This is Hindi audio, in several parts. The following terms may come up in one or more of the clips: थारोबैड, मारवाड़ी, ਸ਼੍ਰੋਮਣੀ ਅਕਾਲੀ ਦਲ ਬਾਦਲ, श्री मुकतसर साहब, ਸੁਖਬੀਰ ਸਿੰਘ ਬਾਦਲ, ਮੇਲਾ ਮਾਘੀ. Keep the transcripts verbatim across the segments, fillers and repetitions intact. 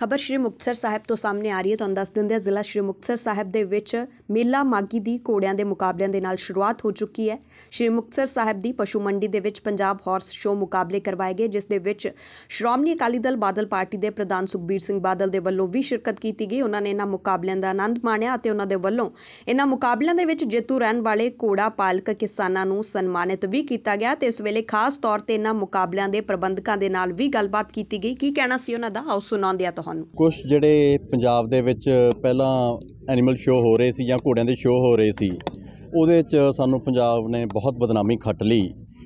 खबर श्री मुकतसर साहब तो सामने आ रही है। ਤੁਹਾਨੂੰ ਦੱਸ ਦਿੰਦੇ ਹਾਂ ਜ਼ਿਲ੍ਹਾ श्री मुकतसर साहब ਦੇ ਵਿੱਚ ਮੇਲਾ ਮਾਗੀ ਦੀ ਕੋੜਿਆਂ ਦੇ ਮੁਕਾਬਲਿਆਂ ਦੇ ਨਾਲ ਸ਼ੁਰੂਆਤ ਹੋ ਚੁੱਕੀ ਹੈ। श्री मुकतसर साहब ਦੀ ਪਸ਼ੂ ਮੰਡੀ ਦੇ ਵਿੱਚ पंजाब हॉर्स शो मुकाबले करवाए गए, जिस ਦੇ ਵਿੱਚ ਸ਼੍ਰੋਮਣੀ ਅਕਾਲੀ ਦਲ ਬਾਦਲ ਪਾਰਟੀ ਦੇ ਪ੍ਰਧਾਨ ਸੁਖਬੀਰ ਸਿੰਘ ਬਾਦਲ ਦੇ ਵੱਲੋਂ ਵੀ ਸ਼ਿਰਕਤ ਕੀਤੀ ਗਈ। ਉਹਨਾਂ ਨੇ ਇਹਨਾਂ ਮੁਕਾਬਲਿਆਂ ਦਾ ਆਨੰਦ ਮਾਣਿਆ ਅਤੇ ਉਹਨਾਂ ਦੇ ਵੱਲੋਂ ਇਹਨਾਂ ਮੁਕਾਬਲਿਆਂ ਦੇ ਵਿੱਚ ਜੇਤੂ ਰਹਿਣ ਵਾਲੇ ਕੋੜਾ ਪਾਲਕ ਕਿਸਾਨਾਂ ਨੂੰ ਸਨਮਾਨਿਤ ਵੀ ਕੀਤਾ ਗਿਆ ਤੇ ਇਸ ਵੇਲੇ ਖਾਸ ਤੌਰ ਤੇ ਇਹਨਾਂ ਮੁਕਾਬਲਿਆਂ ਦੇ ਪ੍ਰਬੰਧਕਾਂ ਦੇ ਨਾਲ ਵੀ ਗੱਲਬਾਤ ਕੀਤੀ ਗਈ। ਕੀ ਕਹਿਣਾ ਸੀ ਉਹਨਾਂ ਦਾ, ਆਓ ਸੁਣਾਉਂਦੇ ਆ। कुछ जड़े पंजाब दे विच पहला एनीमल शो हो रहे सी जां घोड़ियां दे शो हो रहे सी, उहदे च सानू पंजाब ने बहुत बदनामी खट ली,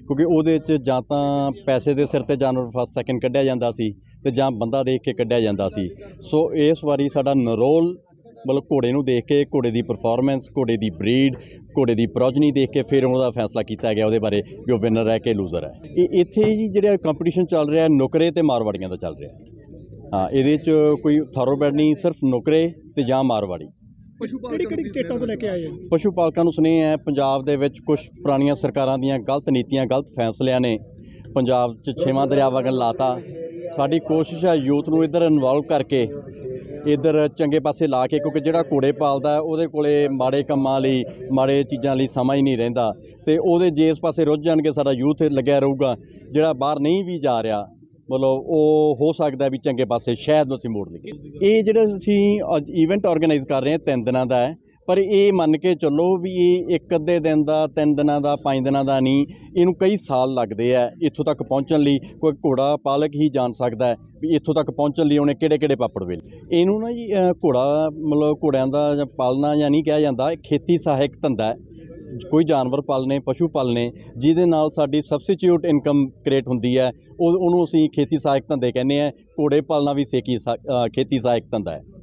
क्योंकि उहदे च जां तां पैसे दे सिर ते जानवर फर्स्ट सैकेंड कढ़िया जांदा सी ते जां बंदा देख के कढ़िया जांदा सी। सो इस वारी साडा नरोल मतलब घोड़े नूं देख के, घोड़े की परफॉर्मेंस, घोड़े की ब्रीड, घोड़े की प्रोजनी देख के फिर उहदा फैसला किया गया उहदे बारे भी वो विनर है कि लूजर है। इत्थे जी जिहड़ा कंपीटीशन चल रहा है नुकरे ते मारवाड़ियां दा चल रहा है। हाँ, ये कोई थारोबैड नहीं, सिर्फ नौकरे ते जां मारवाड़ी। पशु स्टेटों को लेके आए पशु पालकों सुनेह है। पंजाब दे विच कुछ पुरानियां सरकारां दियां गलत नीतियां, गलत फैसलियां ने पंजाब च छेवां दरिया वगन लाता। साडी कोशिश है यूथ नूं इधर इनवॉल्व करके इधर चंगे पासे ला के, क्योंकि जिहड़ा घोड़े पालदा है उहदे कोले माड़े कम्मां लई, माड़े चीज़ां लई समां ही नहीं रहिंदा ते उहदे जे इस पासे रुझ जाणगे साडा यूथ लग्गिया रहूगा। जिहड़ा बाहर नहीं भी जा रहा मतलब वो हो सकता है भी चंगे पासे शायद असीं मोड़ लईए। ये जिहड़ा असीं अज ईवेंट ऑर्गेनाइज कर रहे हैं तीन दिनों का है, पर ये मन के चलो भी ये एक अद्धे दिन का, तीन दिनों का, पाँच दिनों का नहीं, इनू कई साल लगते हैं इत्थों तक पहुँचने लई। कोई घोड़ा पालक ही जान सकता है भी इत्थों तक पहुँचने लई उन्हें किहड़े किहड़े पापड़ वेले। इनू ना जी घोड़ा मतलब घोड़ियां दा जां पालना जां नहीं कहा जाता, खेती सहायक धंधा है। कोई जानवर पालने, पशु पालने जिहदे नाल साडी सबस्टीट्यूट इनकम क्रिएट हुंदी है, उहनूं असीं खेती सहायक धंदे कहने हैं। घोड़े पालना भी खेती सहायक धंदा है।